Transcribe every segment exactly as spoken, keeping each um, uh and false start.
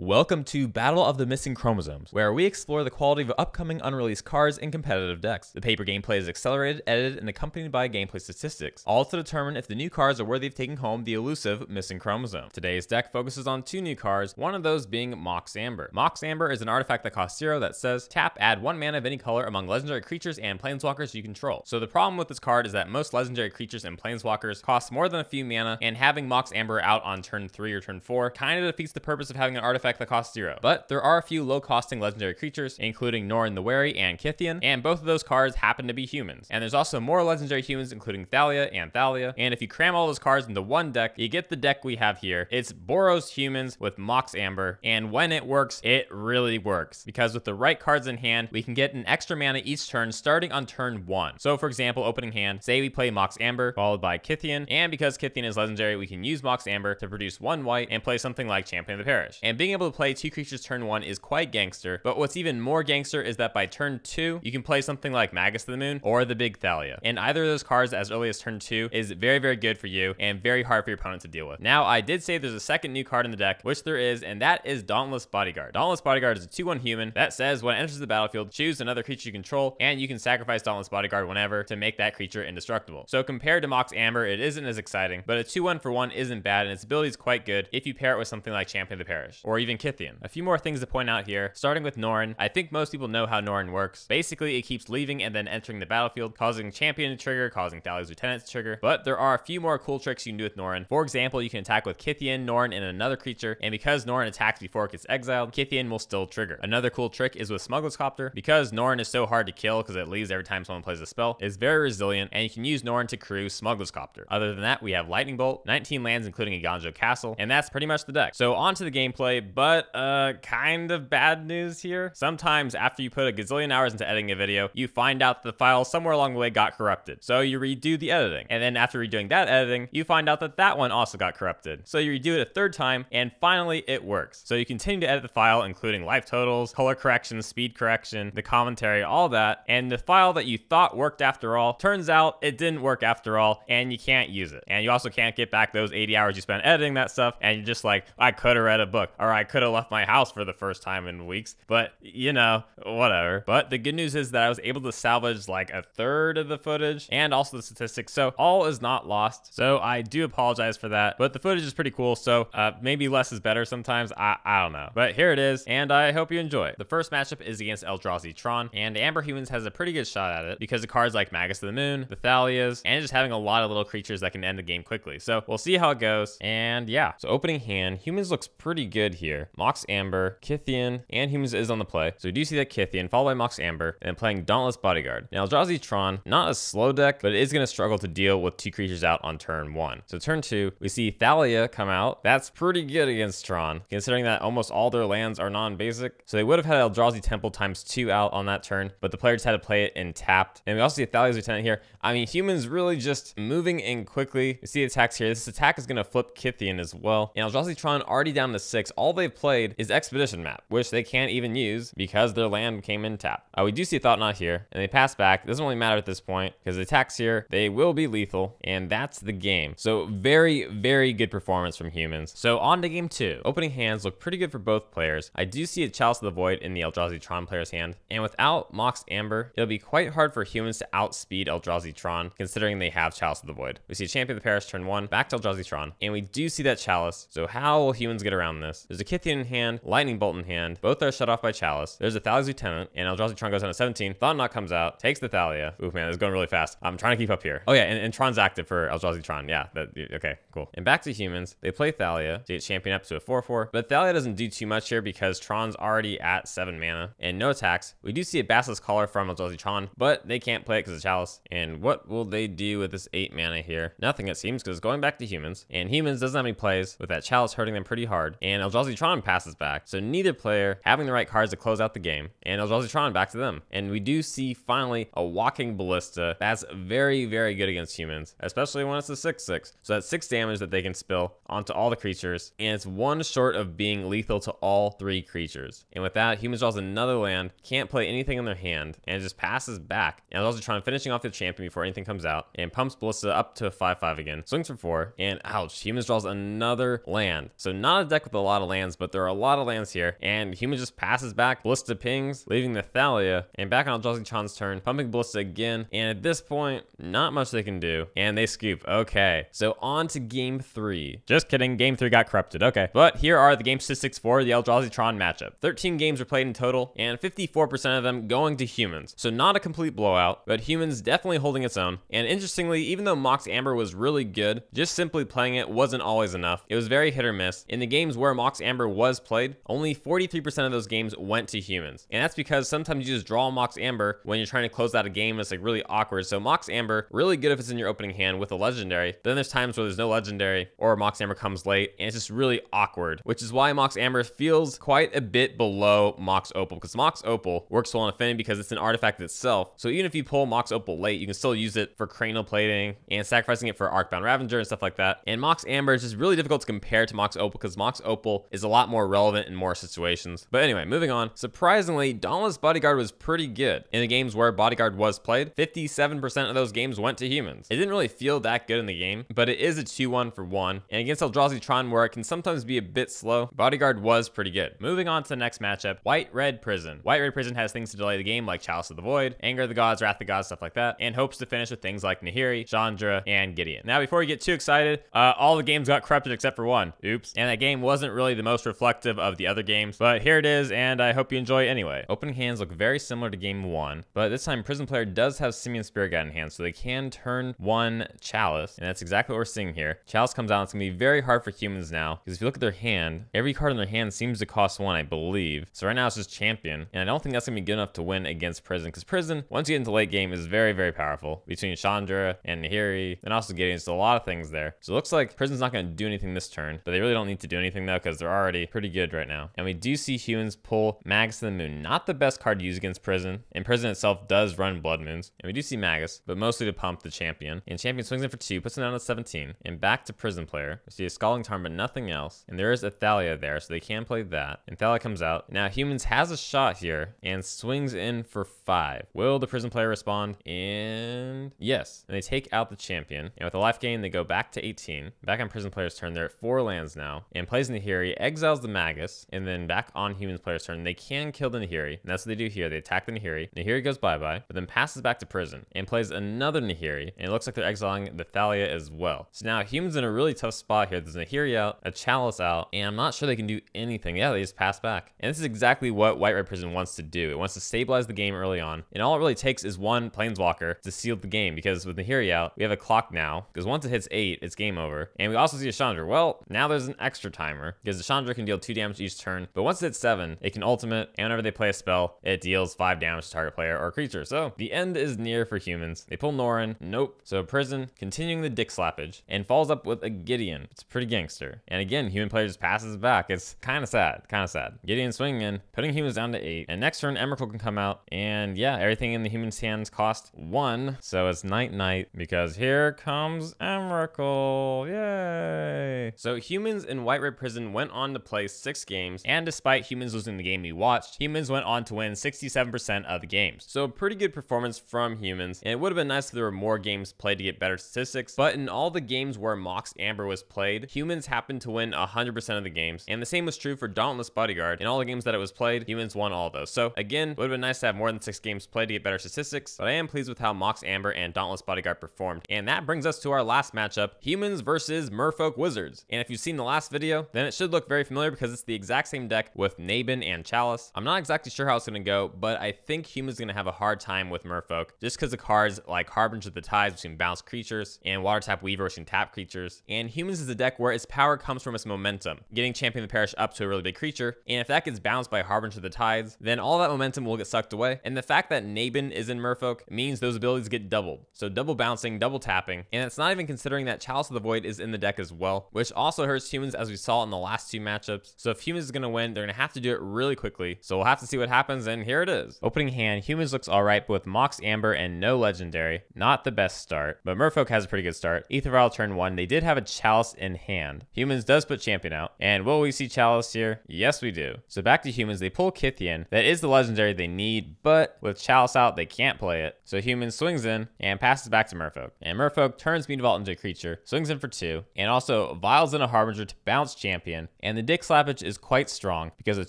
Welcome to Battle of the Missing Chromosomes, where we explore the quality of upcoming unreleased cards in competitive decks. The paper gameplay is accelerated, edited, and accompanied by gameplay statistics, all to determine if the new cards are worthy of taking home the elusive Missing Chromosome. Today's deck focuses on two new cards, one of those being Mox Amber. Mox Amber is an artifact that costs zero that says, tap, add one mana of any color among legendary creatures and planeswalkers you control. So the problem with this card is that most legendary creatures and planeswalkers cost more than a few mana, and having Mox Amber out on turn three or turn four kind of defeats the purpose of having an artifact that costs zero. But there are a few low costing legendary creatures, including Norin the Wary and Kithian, and both of those cards happen to be humans. And there's also more legendary humans, including Thalia and Thalia. And if you cram all those cards into one deck, you get the deck we have here. It's Boros Humans with Mox Amber. And when it works, it really works. Because with the right cards in hand, we can get an extra mana each turn starting on turn one. So for example, opening hand, say we play Mox Amber, followed by Kithian. And because Kithian is legendary, we can use Mox Amber to produce one white and play something like Champion of the Parish. And being Being able to play two creatures turn one is quite gangster, but what's even more gangster is that by turn two, you can play something like Magus of the Moon or the Big Thalia. And either of those cards as early as turn two is very, very good for you and very hard for your opponent to deal with. Now, I did say there's a second new card in the deck, which there is, and that is Dauntless Bodyguard. Dauntless Bodyguard is a two one human that says when it enters the battlefield, choose another creature you control, and you can sacrifice Dauntless Bodyguard whenever to make that creature indestructible. So compared to Mox Amber, it isn't as exciting, but a two one for one isn't bad, and its ability is quite good if you pair it with something like Champion of the Parish, or even Kithian. A few more things to point out here, starting with Norin. I think most people know how Norin works. Basically, it keeps leaving and then entering the battlefield, causing Champion to trigger, causing Thalia's Lieutenant to trigger, but there are a few more cool tricks you can do with Norin. For example, you can attack with Kithian, Norin, and another creature, and because Norin attacks before it gets exiled, Kithian will still trigger. Another cool trick is with Smuggler's Copter. Because Norin is so hard to kill because it leaves every time someone plays a spell, it's very resilient, and you can use Norin to crew Smuggler's Copter. Other than that, we have Lightning Bolt, nineteen lands including a Ganjo Castle, and that's pretty much the deck. So on to the gameplay, but uh kind of bad news here. Sometimes after you put a gazillion hours into editing a video, you find out the file somewhere along the way got corrupted, so you redo the editing, and then after redoing that editing, you find out that that one also got corrupted, so you redo it a third time, and finally it works. So you continue to edit the file, including life totals, color correction, speed correction, the commentary, all that, and the file that you thought worked after all, turns out it didn't work after all, and you can't use it. And you also can't get back those eighty hours you spent editing that stuff, and you're just like, I could have read a book, or I could have left my house for the first time in weeks, but you know, whatever. But the good news is that I was able to salvage like a third of the footage and also the statistics, so all is not lost. So I do apologize for that, but the footage is pretty cool, so uh, maybe less is better sometimes, I, I don't know. But here it is, and I hope you enjoy it. The first matchup is against Eldrazi Tron, and Amber Humans has a pretty good shot at it because of cards like Magus of the Moon, the Thalias, and just having a lot of little creatures that can end the game quickly. So we'll see how it goes, and yeah. So opening hand, Humans looks pretty good here. Mox Amber, Kithian, and Humans is on the play. So we do see that Kithian, followed by Mox Amber, and playing Dauntless Bodyguard. Now, Eldrazi Tron, not a slow deck, but it is going to struggle to deal with two creatures out on turn one. So turn two, we see Thalia come out. That's pretty good against Tron, considering that almost all their lands are non-basic. So they would have had Eldrazi Temple times two out on that turn, but the player just had to play it and tapped. And we also see Thalia's Lieutenant here. I mean, Humans really just moving in quickly. We see attacks here. This attack is going to flip Kithian as well. And Eldrazi Tron already down to six. All they've played is Expedition Map, which they can't even use because their land came in tapped. Uh, we do see Thought Knot here, and they pass back. It doesn't really matter at this point because the attacks here, they will be lethal, and that's the game. So very, very good performance from Humans. So on to game two. Opening hands look pretty good for both players. I do see a Chalice of the Void in the Eldrazi Tron player's hand, and without Mox Amber, it'll be quite hard for Humans to outspeed Eldrazi Tron, considering they have Chalice of the Void. We see Champion of the Parish turn one, back to Eldrazi Tron, and we do see that Chalice. So how will Humans get around this? There's a Kithian in hand, Lightning Bolt in hand. Both are shut off by Chalice. There's a Thalia's Lieutenant, and Eldrazi Tron goes on a seventeen. Thought Knot comes out, takes the Thalia. Ooh, man, this is going really fast. I'm trying to keep up here. Oh, yeah, and, and Tron's active for Eldrazi Tron. Yeah, that, okay, cool. And back to Humans. They play Thalia to get Champion up to a four four, but Thalia doesn't do too much here because Tron's already at seven mana, and no attacks. We do see a Basilisk Collar from Eldrazi Tron, but they can't play it because of Chalice. And what will they do with this eight mana here? Nothing, it seems, because it's going back to Humans, and Humans doesn't have any plays with that Chalice hurting them pretty hard, and Eldrazi Eldrazi Tron passes back, so neither player having the right cards to close out the game, and Eldrazi Tron back to them. And we do see finally a Walking Ballista. That's very, very good against Humans, especially when it's a six six. So that's six damage that they can spill onto all the creatures, and it's one short of being lethal to all three creatures. And with that, Humans draws another land, can't play anything in their hand, and it just passes back. And Eldrazi Tron finishing off the Champion before anything comes out, and pumps Ballista up to a five five again, swings for four, and ouch, Humans draws another land. So not a deck with a lot of lands lands, but there are a lot of lands here, and Human just passes back, Ballista pings, leaving the Thalia, and back on Eldrazi Tron's turn, pumping Ballista again, and at this point, not much they can do, and they scoop. Okay, so on to game three. Just kidding, game three got corrupted, okay. But here are the game statistics for the Eldrazi Tron matchup. thirteen games were played in total, and fifty-four percent of them going to Humans. So not a complete blowout, but Humans definitely holding its own. And interestingly, even though Mox Amber was really good, just simply playing it wasn't always enough. It was very hit or miss. In the games where Mox Amber was played, only forty-three percent of those games went to Humans. And that's because sometimes you just draw Mox Amber when you're trying to close out a game, it's like really awkward. So Mox Amber, really good if it's in your opening hand with a legendary. Then there's times where there's no legendary or Mox Amber comes late and it's just really awkward, which is why Mox Amber feels quite a bit below Mox Opal, because Mox Opal works well in Affinity because it's an artifact itself. So even if you pull Mox Opal late, you can still use it for Cranial Plating and sacrificing it for Arcbound Ravager and stuff like that. And Mox Amber is just really difficult to compare to Mox Opal because Mox Opal is a lot more relevant in more situations. But anyway, moving on. Surprisingly, Dauntless Bodyguard was pretty good. In the games where Bodyguard was played, fifty-seven percent of those games went to Humans. It didn't really feel that good in the game, but it is a two one for one. And against Eldrazi Tron, where it can sometimes be a bit slow, Bodyguard was pretty good. Moving on to the next matchup, White Red Prison. White Red Prison has things to delay the game like Chalice of the Void, Anger of the Gods, Wrath of the Gods, stuff like that, and hopes to finish with things like Nahiri, Chandra, and Gideon. Now, before we get too excited, uh, all the games got corrupted except for one. Oops. And that game wasn't really the most reflective of the other games, but here it is, and I hope you enjoy anyway. Opening hands look very similar to game one, but this time Prison Player does have Simian Spirit Guide in hand, so they can turn one Chalice, and that's exactly what we're seeing here. Chalice comes out, it's gonna be very hard for Humans now, because if you look at their hand, every card in their hand seems to cost one, I believe. So right now it's just Champion, and I don't think that's gonna be good enough to win against Prison, because Prison, once you get into late game, is very, very powerful. Between Chandra and Nahiri, and also Gideon, it's a lot of things there. So it looks like Prison's not gonna do anything this turn, but they really don't need to do anything though, because they're already pretty good right now. And we do see Humans pull Magus of the Moon, not the best card to use against Prison, and Prison itself does run Blood Moons, and we do see Magus, but mostly to pump the Champion. And Champion swings in for two, puts him down to seventeen, and back to Prison Player. We see a Scalding Tarn, but nothing else. And there is a Thalia there, so they can play that. And Thalia comes out. Now Humans has a shot here and swings in for five. Will the Prison Player respond? And yes. And they take out the Champion. And with a life gain, they go back to eighteen. Back on Prison Player's turn, they're at four lands now. And plays Nahiri, exiles the Magus, and then back on Humans Player's turn, they can kill the Nahiri. And that's what they do here. They attack the Nahiri. Nahiri goes bye-bye, but then passes back to Prison and plays another Nahiri. And it looks like they're exiling the Thalia as well. So now Humans in a really tough spot here. There's Nahiri out, a Chalice out, and I'm not sure they can do anything. Yeah, they just pass back. And this is exactly what White Red Prison wants to do. It wants to stabilize the game early on. And all it really takes is one Planeswalker to seal the game, because with Nahiri out, we have a clock now, because once it hits eight, it's game over. And we also see a Chandra. Well, now there's an extra timer, because the Chandra can deal two damage each turn, but once it's seven, it can ultimate, and whenever they play a spell, it deals five damage to target player or creature. So the end is near for Humans. They pull Norin. Nope. So Prison continuing the dick slappage and falls up with a Gideon. It's pretty gangster. And again, Human Player just passes back. It's kind of sad, kind of sad. Gideon swinging in, putting Humans down to eight. And next turn, Emrakul can come out. And yeah, everything in the Human's hands costs one. So it's night night, because here comes Emrakul. Yay. So Humans in White Red Prison went on to play six games. And despite Humans losing the game we watched, Humans went on to win sixty-seven percent of the games. So a pretty good performance from Humans. And it would have been nice if there were more games played to get better statistics. But in all the games where Mox Amber was played, Humans happened to win one hundred percent of the games. And the same was true for Dauntless Bodyguard. In all the games that it was played, Humans won all those. So again, it would have been nice to have more than six games played to get better statistics, but I am pleased with how Mox Amber and Dauntless Bodyguard performed. And that brings us to our last matchup, Humans versus Merfolk Wizards. And if you've seen the last video, then it should look very familiar, because it's the exact same deck with Naban and Chalice. I'm not exactly sure how it's going to go, but I think Humans are going to have a hard time with Merfolk, just because of cards like Harbinger of the Tides, which can bounce creatures, and Water Tap Weaver, which can tap creatures. And Humans is a deck where its power comes from its momentum, getting Champion of the Parish up to a really big creature. And if that gets bounced by Harbinger of the Tides, then all that momentum will get sucked away. And the fact that Naban is in Merfolk means those abilities get doubled. So double bouncing, double tapping. And it's not even considering that Chalice of the Void is in the deck as well, which also hurts Humans, as we saw in the last two matchups. So if Humans is going to win, they're going to have to do it really quickly. So we'll have to see what happens. And here it is. Opening hand, Humans looks all right, but with Mox Amber and no legendary, not the best start. But Merfolk has a pretty good start. Aether Vial turn one. They did have a Chalice in hand. Humans does put Champion out. And will we see Chalice here? Yes, we do. So back to Humans. They pull Kithian. That is the legendary they need, but with Chalice out, they can't play it. So Humans swings in and passes back to Merfolk. And Merfolk turns Mean Vault into a creature, swings in for two, and also vials in a Harbinger to bounce Champion. And And the Dick Slappage is quite strong because with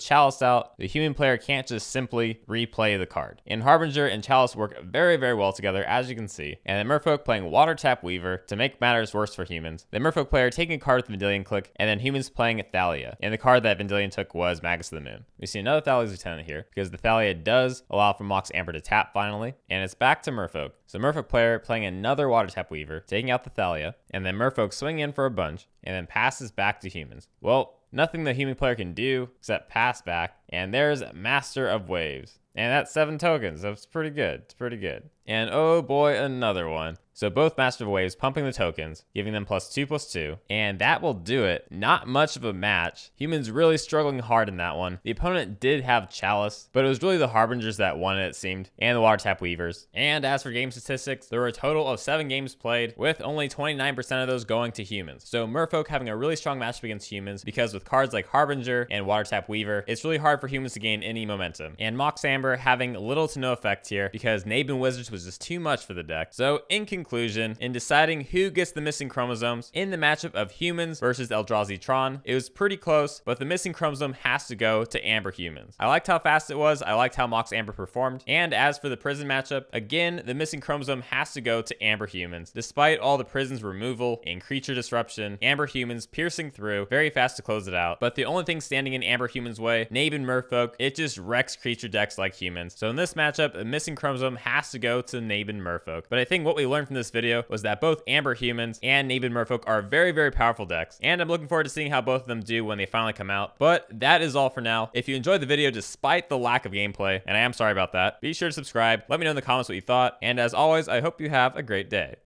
Chalice out, the human player can't just simply replay the card. And Harbinger and Chalice work very, very well together, as you can see. And the Merfolk playing Water Tap Weaver to make matters worse for humans. The Merfolk player taking a card with Vendilion Click, and then humans playing Thalia. And the card that Vendilion took was Magus of the Moon. We see another Thalia's Lieutenant here because the Thalia does allow for Mox Amber to tap finally, and it's back to Merfolk. So Merfolk player playing another Water Tap Weaver, taking out the Thalia, and then Merfolk swing in for a bunch, and then passes back to humans. Well, nothing the human player can do except pass back, and there's Master of Waves. And that's seven tokens, that's pretty good, it's pretty good. And oh boy, another one. So both Master of Waves pumping the tokens, giving them plus two, plus two, and that will do it. Not much of a match. Humans really struggling hard in that one. The opponent did have Chalice, but it was really the Harbingers that won it, it seemed, and the Water Tap Weavers. And as for game statistics, there were a total of seven games played, with only twenty-nine percent of those going to humans. So Merfolk having a really strong matchup against humans, because with cards like Harbinger and Water Tap Weaver, it's really hard for humans to gain any momentum. And Mox Amber having little to no effect here, because Naban Wizards was just too much for the deck. So in conclusion, in deciding who gets the missing chromosomes in the matchup of humans versus Eldrazi Tron, it was pretty close, but the missing chromosome has to go to Amber humans. I liked how fast it was, I liked how Mox Amber performed, and as for the prison matchup, again, the missing chromosome has to go to Amber humans. Despite all the prison's removal and creature disruption, Amber humans piercing through, very fast to close it out. But the only thing standing in Amber humans' way, Naban Merfolk, it just wrecks creature decks like humans. So in this matchup, the missing chromosome has to go to Naban Merfolk. But I think what we learned from this video was that both Amber humans and Naban Merfolk are very, very powerful decks, and I'm looking forward to seeing how both of them do when they finally come out. But that is all for now. If you enjoyed the video despite the lack of gameplay, and I am sorry about that, be sure to subscribe, let me know in the comments what you thought, and as always, I hope you have a great day.